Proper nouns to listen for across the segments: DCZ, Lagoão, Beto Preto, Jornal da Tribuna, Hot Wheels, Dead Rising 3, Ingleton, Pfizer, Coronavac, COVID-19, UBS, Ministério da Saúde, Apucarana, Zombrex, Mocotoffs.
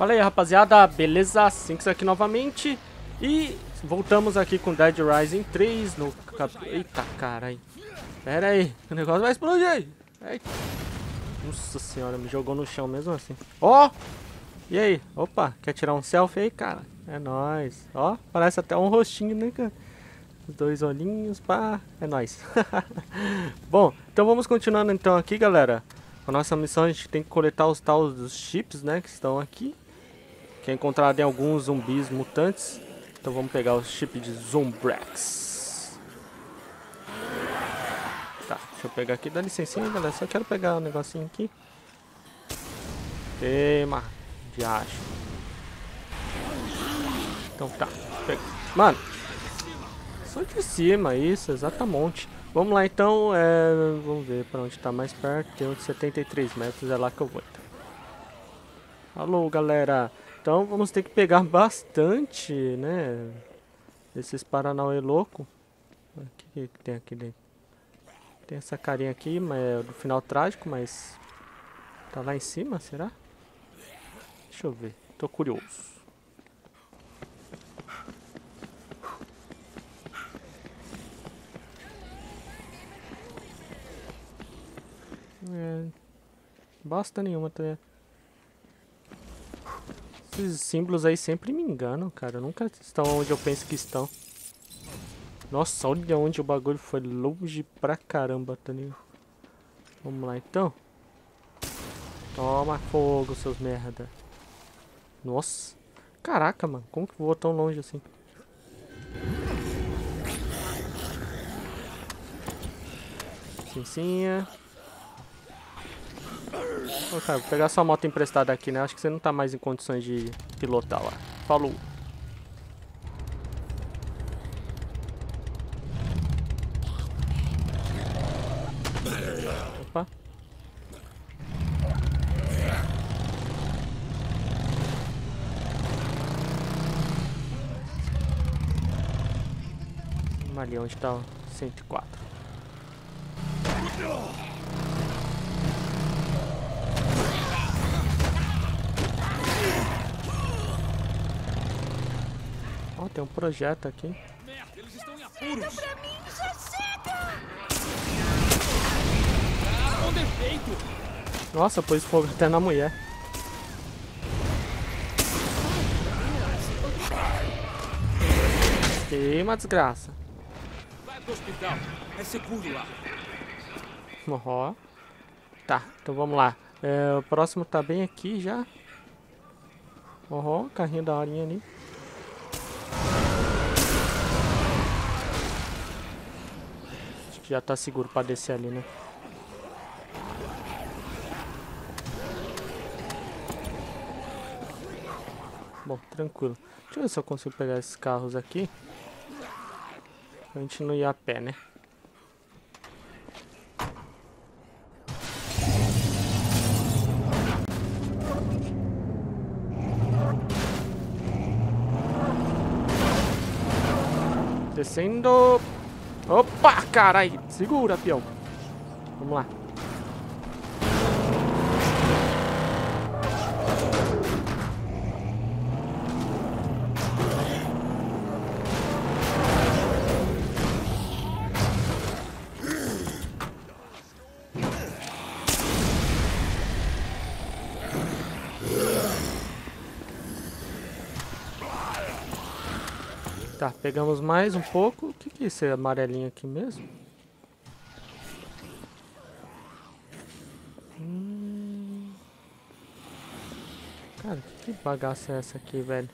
Fala aí, rapaziada, beleza? Sinks aqui novamente e voltamos aqui com Dead Rising 3 no... Eita, carai. Pera aí, o negócio vai explodir aí. Eita. Nossa senhora, me jogou no chão mesmo assim. Ó! Oh! E aí? Opa, quer tirar um selfie aí, cara? É nóis. Ó, oh, parece até um rostinho, né, cara? Os dois olhinhos, pá. É nóis. Bom, então vamos continuando então aqui, galera. A nossa missão, a gente tem que coletar os tais dos chips, né, que estão aqui. Que é encontrado em alguns zumbis mutantes. Então vamos pegar o chip de Zombrex. Tá, deixa eu pegar aqui. Dá licencinha, galera. Só quero pegar um negocinho aqui. Tema de acho. Então tá. Pega. Mano, só de cima, isso, exatamente. Vamos lá então. Vamos ver pra onde tá mais perto. Tem uns 73 metros, é lá que eu vou. Então. Alô, galera. Então vamos ter que pegar bastante, né? Esses Paranauê louco. O que que tem aqui dentro? Tem essa carinha aqui, mas é do final trágico, mas... Tá lá em cima, será? Deixa eu ver, tô curioso. É... Bosta nenhuma, tá? Esses símbolos aí sempre me enganam, cara. Nunca estão onde eu penso que estão. Nossa, olha onde o bagulho foi longe pra caramba, Taninho. Vamos lá, então. Toma fogo, seus merda. Nossa. Caraca, mano. Como que voou tão longe assim? Cincinha. Ô, cara, vou pegar sua moto emprestada aqui, né? Acho que você não tá mais em condições de pilotar lá. Falou. Opa. Vamos ali onde tá o 104. Ó, oh, tem um projeto aqui. Merda, eles estão em apuros. Pra mim, já chega! Ah, um defeito! Nossa, pôs fogo até na mulher. Queima, desgraça. Vai pro hospital, é seguro lá. Ó. Tá, então vamos lá. O próximo tá bem aqui já. Ó, carrinho da horinha ali. Já tá seguro pra descer ali, né? Bom, tranquilo. Deixa eu ver se eu consigo pegar esses carros aqui. Pra gente não ir a pé, né? Descendo... Opa, carai! Segura, peão! Vamos lá. Tá, pegamos mais um pouco. O que que é esse amarelinho aqui mesmo? Cara, que bagaça é essa aqui, velho?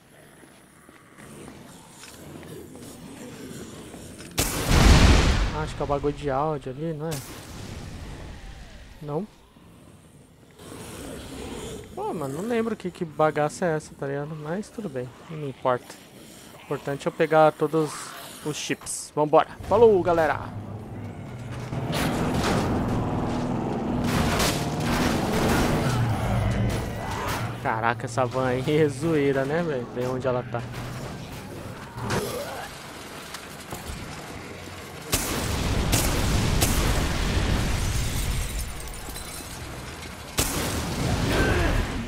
Acho que é o bagulho de áudio ali, não é? Não? Pô, mano, não lembro que bagaça é essa, tá ligado? Mas tudo bem, não me importa. Importante é eu pegar todos os chips. Vambora. Falou, galera. Caraca, essa van aí é zoeira, né, velho? Vem onde ela tá.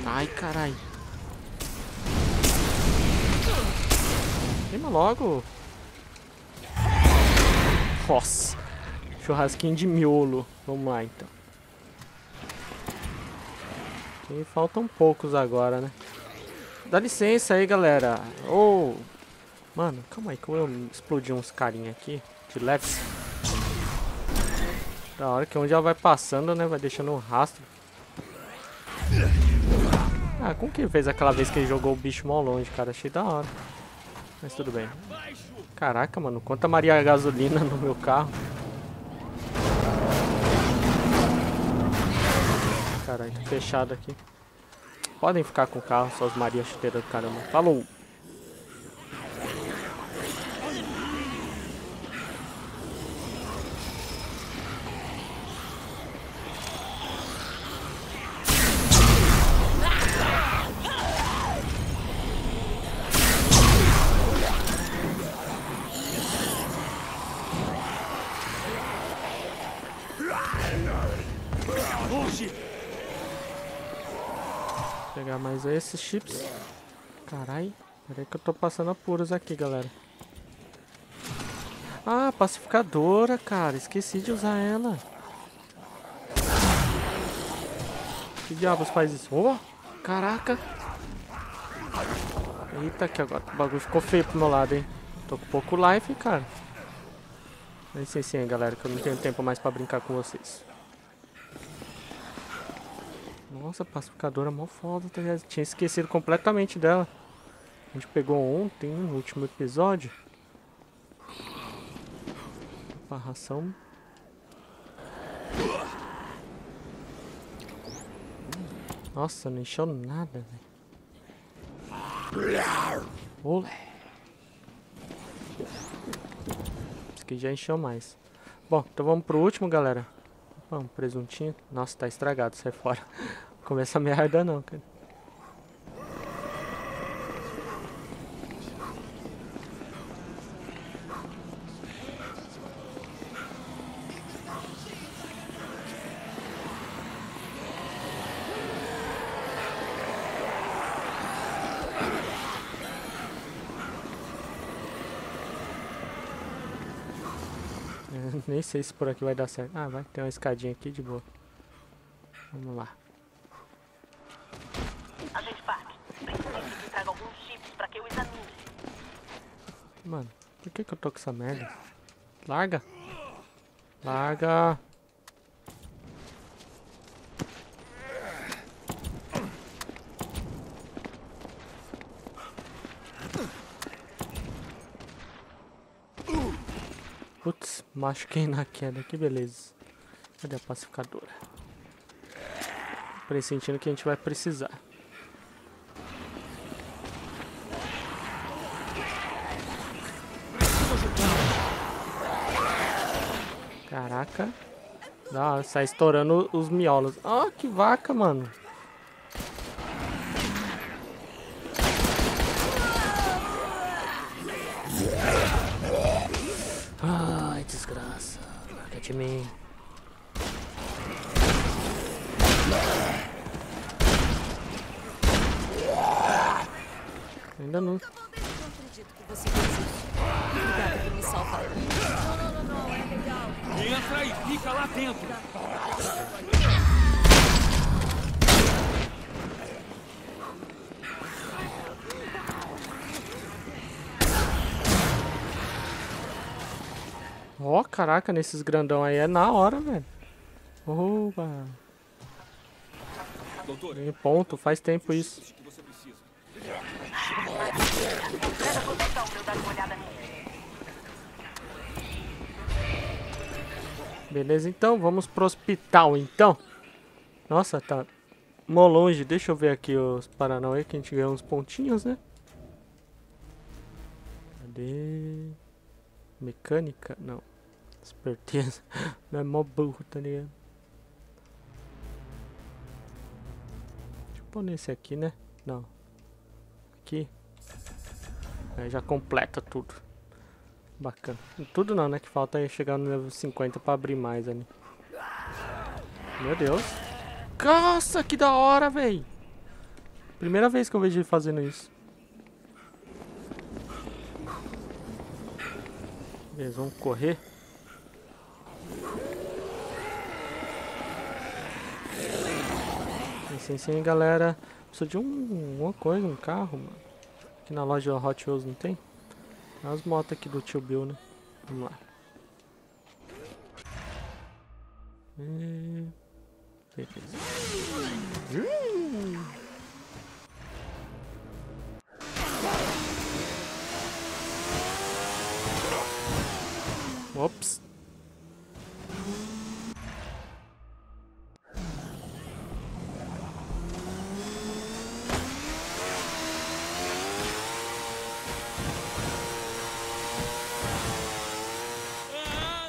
Ai, caralho. Queima logo. Nossa. Churrasquinho de miolo. Vamos lá, então. E faltam poucos agora, né? Dá licença aí, galera. Ô! Oh. Mano, calma aí que eu explodi uns carinha aqui. De leve. Da hora que um já vai passando, né? Vai deixando um rastro. Ah, como que ele fez aquela vez que ele jogou o bicho mó longe, cara? Achei da hora. Mas tudo bem. Caraca, mano. Quanta Maria Gasolina no meu carro. Caralho, tá fechado aqui. Podem ficar com o carro, só as Maria Chuteira do caramba. Falou! Pegar mais esses chips. Carai, peraí que eu tô passando apuros aqui, galera. Ah, pacificadora, cara. Esqueci de usar ela. Que diabos faz isso? Oh, caraca. Eita, que agora o bagulho ficou feio pro meu lado, hein. Tô com pouco life, cara. Não sei se, galera, que eu não tenho tempo mais pra brincar com vocês. Nossa, pacificadora mó foda, tá ligado? Tinha esquecido completamente dela. A gente pegou ontem, no último episódio. Opa, ração. Nossa, não encheu nada, velho. Olé. Isso aqui já encheu mais. Bom, então vamos pro último, galera. Opa, um presuntinho. Nossa, tá estragado, sai fora. Começa a merda não, cara. Eu nem sei se por aqui vai dar certo. Ah, vai ter uma escadinha aqui de boa. Vamos lá. Mano, por que que eu tô com essa merda? Larga! Larga! Putz, machuquei na queda, que beleza. Cadê a pacificadora? Tô pressentindo que a gente vai precisar. Caraca. Ah, sai estourando os miolos. Ah, que vaca, mano. Ai, desgraça. Larga de mim. Ainda não. Obrigada por me salvar. Não, é legal. Entra e fica lá dentro. Ó, caraca, nesses grandão aí é na hora, velho. Oba. Doutor, em ponto, faz tempo isso. Beleza, então vamos pro hospital, então. Nossa, tá mó longe. Deixa eu ver aqui os Paranauê que a gente ganhou uns pontinhos, né? Cadê? Mecânica? Não. Esperteza. Não é mó burro, tá ligado? Deixa eu pôr nesse aqui, né? Não. Aqui. Aí já completa tudo. Bacana. Tudo não, né? Que falta é chegar no level 50 pra abrir mais ali. Meu Deus. Nossa, que da hora, véi. Primeira vez que eu vejo ele fazendo isso. Eles vão correr. Sim, galera. Preciso de uma coisa, um carro, mano. Aqui na loja Hot Wheels não tem? As motos aqui do tio Bill, né? Vamos lá. Ops.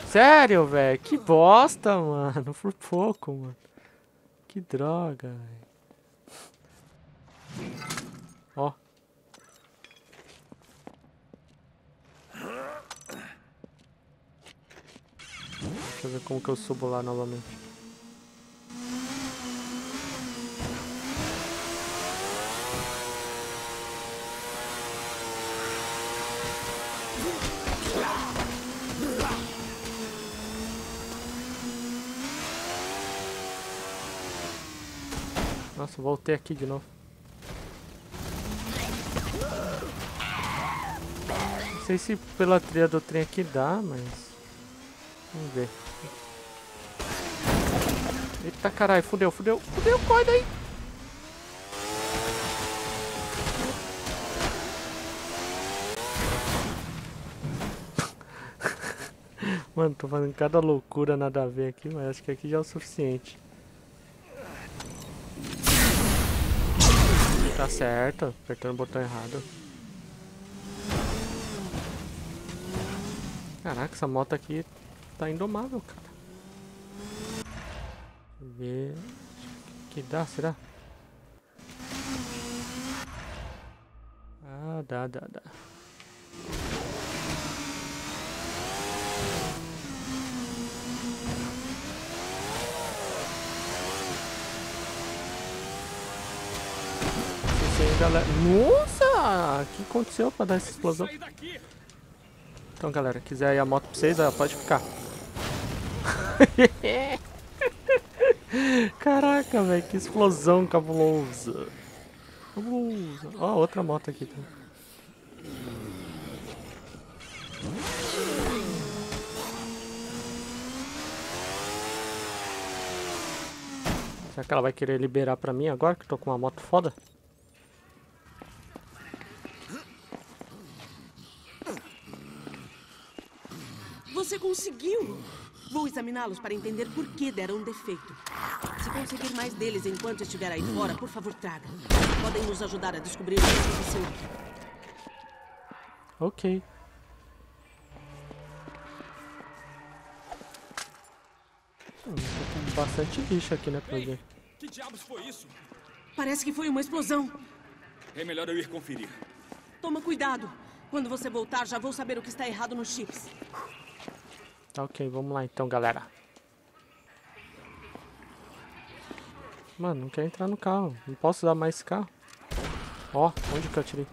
Sério, velho? Que bosta, mano. Por pouco, mano. Que droga, velho. Ó. Deixa eu ver como que eu subo lá novamente. Nossa, voltei aqui de novo. Não sei se pela trilha do trem aqui dá, mas... vamos ver. Eita caralho, fudeu, fudeu, fudeu, corre daí! Mano, tô fazendo cada loucura nada a ver aqui, mas acho que aqui já é o suficiente. Tá certo, apertando o botão errado. Caraca, essa moto aqui tá indomável, cara. Deixa eu ver... que dá, será? Ah, dá. Galera... nossa! O que aconteceu pra dar essa explosão? Então, galera, quiser aí a moto pra vocês, pode ficar. Caraca, velho, que explosão cabulosa. Ó, outra moto aqui. Será que ela vai querer liberar pra mim agora que eu tô com uma moto foda? Você conseguiu! Vou examiná-los para entender por que deram um defeito. Se conseguir mais deles enquanto estiver aí fora, por favor, traga. Podem nos ajudar a descobrir o que aconteceu. Ok. Tem bastante lixo aqui, né, pra ver. Que diabos foi isso? Parece que foi uma explosão. É melhor eu ir conferir. Toma cuidado. Quando você voltar, já vou saber o que está errado nos chips. Ok, vamos lá então, galera. Mano, não quero entrar no carro. Não posso dar mais esse carro. Ó, onde que eu atirei?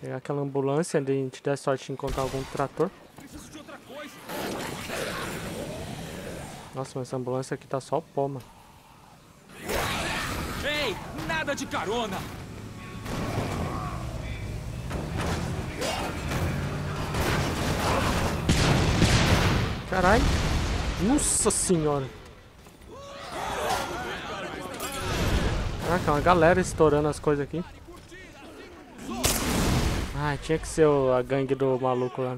Pegar aquela ambulância, a gente der sorte de encontrar algum trator. Nossa, mas essa ambulância aqui tá só pó, mano. Ei, nada de carona! Caralho! Nossa senhora! Caraca, uma galera estourando as coisas aqui. Ah, tinha que ser a gangue do maluco lá.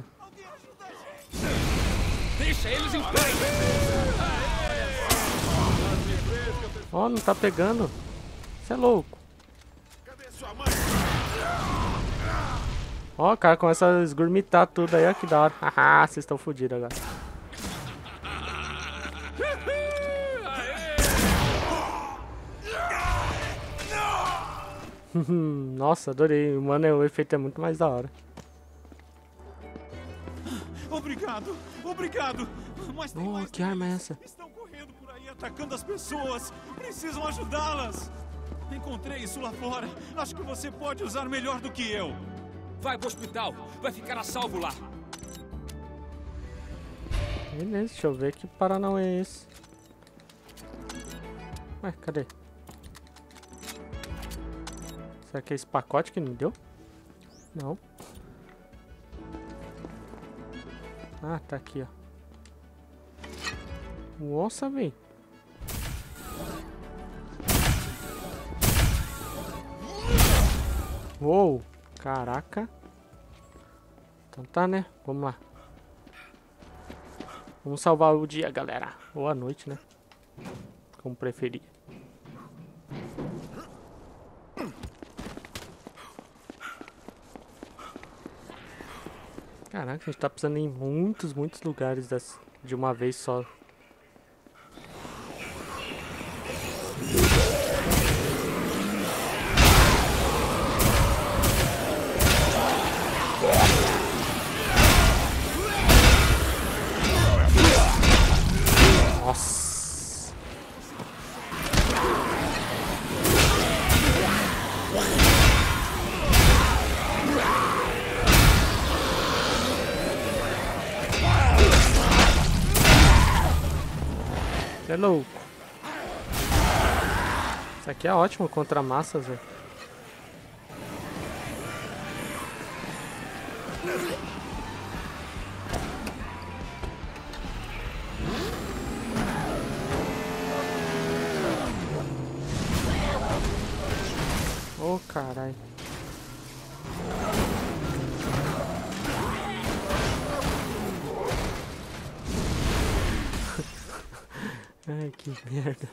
Deixa eles em paz! Ó, não tá pegando. Você é louco. Ó, o cara começa a esgurmitar tudo aí, ó, que da hora. Haha, vocês estão fodidos agora. Nossa, adorei. Mano, o efeito é muito mais da hora. Obrigado, obrigado. Mas tem mais que arma é essa? Estão correndo por aí atacando as pessoas. Precisam ajudá-las. Encontrei isso lá fora. Acho que você pode usar melhor do que eu. Vai pro hospital. Vai ficar a salvo lá. Beleza, deixa eu ver que paranauê é esse. Ué, cadê? Será que é esse pacote que não deu? Não. Ah, tá aqui, ó. Nossa, velho. Uou, caraca. Então tá, né? Vamos lá. Vamos salvar o dia, galera. Ou a noite, né? Como preferir. Caraca, a gente tá precisando ir em muitos lugares de uma vez só. Nossa. É louco. Isso aqui é ótimo contra massas, velho. Caralho. Ai, que merda.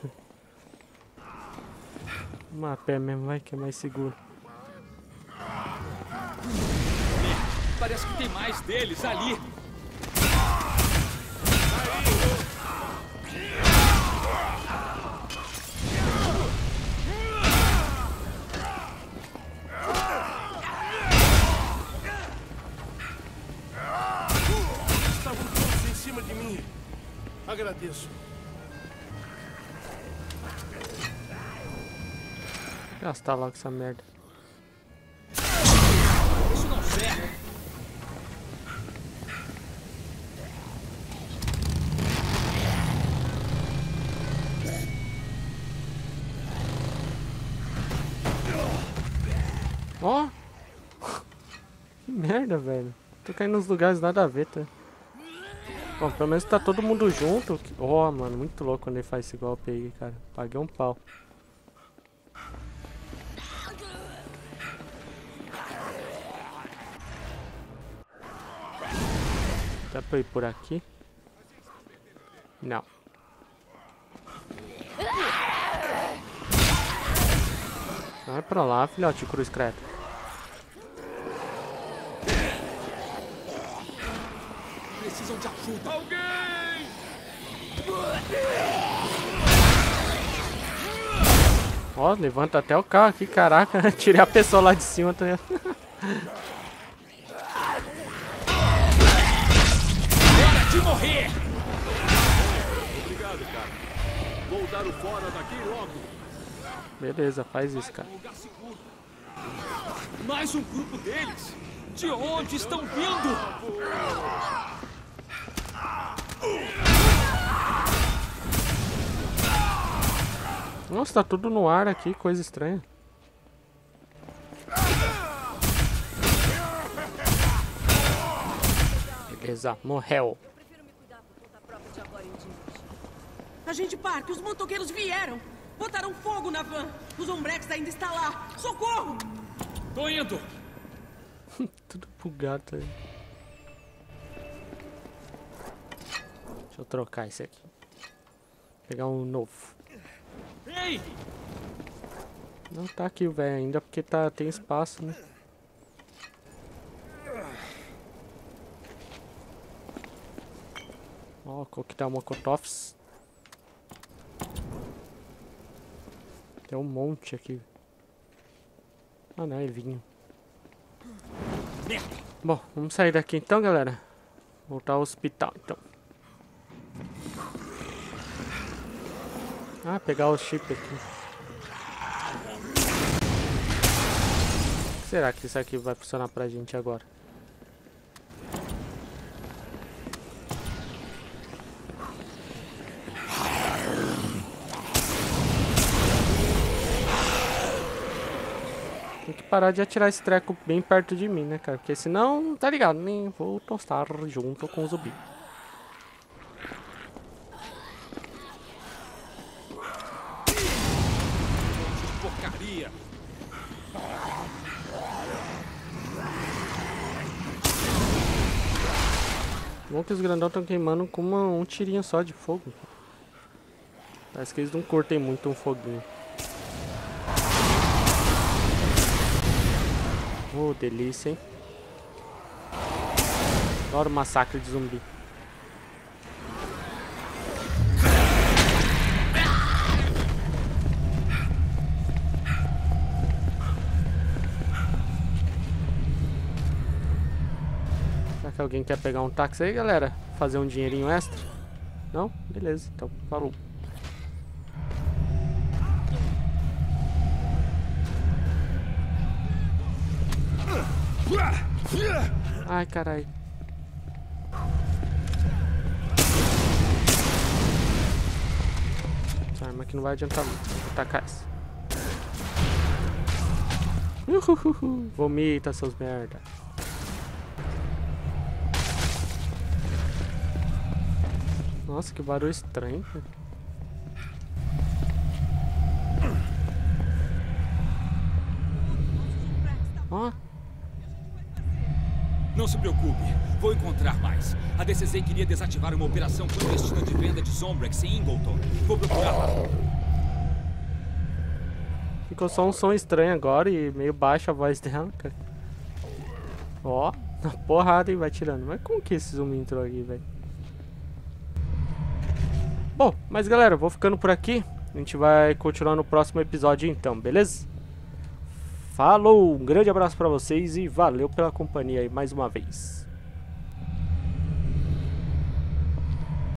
Uma pé mesmo, vai que é mais seguro. Parece que tem mais deles ali. Agradeço. Gastar logo essa merda. Isso não serve. Ó. Que merda, velho. Tô caindo nos lugares nada a ver, tá? Bom, pelo menos tá todo mundo junto. Ó, mano, muito louco quando ele faz esse golpe aí, cara. Paguei um pau. Dá pra ir por aqui? Não. Vai pra lá, filhote, cruz credo. Precisam de ajuda. Alguém! Ó, levanta até o carro aqui, caraca. Tirei a pessoa lá de cima. Tá... Hora de morrer! Obrigado, cara. Vou dar o fora daqui logo. Beleza, faz isso, cara. Mais um grupo deles? De onde estão vindo? Nossa, tá tudo no ar aqui, coisa estranha. Beleza, morreu. Eu prefiro me cuidar por conta própria de agora em diante. Agente Park, os motoqueiros vieram. Botaram fogo na van. O Zombrex ainda está lá. Socorro! Tô indo. Tudo bugado aí. Deixa eu trocar esse aqui. Pegar um novo. Ei! Não tá aqui o velho ainda porque tá, tem espaço, né? Ó, coquetel Mocotoffs. Tem um monte aqui. Ah não, é vinho. Bom, vamos sair daqui então, galera. Voltar ao hospital então. Ah, pegar o chip aqui. Será que isso aqui vai funcionar pra gente agora? Tem que parar de atirar esse treco bem perto de mim, né, cara? Porque senão, tá ligado, nem vou tostar junto com o zumbi. Bom que os grandão estão queimando com um tirinho só de fogo. Parece que eles não curtem muito um foguinho. Oh, delícia, hein? Adoro o massacre de zumbi. Será que alguém quer pegar um táxi aí, galera? Fazer um dinheirinho extra? Não? Beleza, então falou. Ai, carai. Essa arma aqui não vai adiantar muito. Vou atacar essa. Vomita, seus merda. Nossa, que barulho estranho. Ó. Não se preocupe, vou encontrar mais. A DCZ queria desativar uma operação clandestina de venda de Zombrex em Ingleton. Vou procurar lá. Ficou só um som estranho agora e meio baixa a voz dela, cara. Ó, na porrada e vai tirando. Mas como que esse zumbi entrou aqui, velho? Bom, mas galera, vou ficando por aqui. A gente vai continuar no próximo episódio então, beleza? Falou, um grande abraço pra vocês e valeu pela companhia aí mais uma vez.